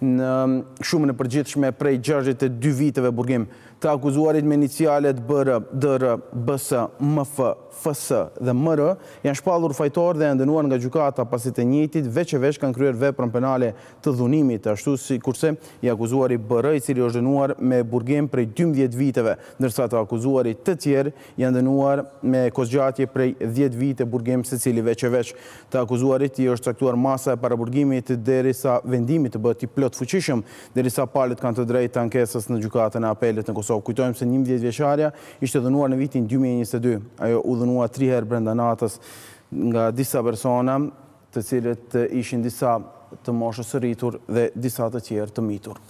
në shumën e përgjithshme prej 62 viteve burgim të akuzuarit me inicialet BR, DR, BS, MF, FS dhe MR janë shpallur fajtor dhe ndënuar nga gjykata pasi të njëjtit veç e veç kanë kryer veprën penale të dhunimit, ashtu si kurse i akuzuari BR, i cili është dënuar me burgim prej 12 viteve, ndërsa të akuzuarit të tjerë janë dënuar me kozgjatje prej 10 vite burgim secili veç e veç. Të akuzuarit i është caktuar masa e paraburgimit derisa vendimi të bëhet i plot fuqishëm, derisa palët kanë të drejtë të ankesës në gjykatën e apelit në Kosovë. Kujtojmë se 11 vjeçaria ishte dënuar në vitin 2022. Ajo u dënua 3 herë brenda natës nga disa persona, të cilët ishin disa të moshës së rritur dhe disa të tjerë të mitur.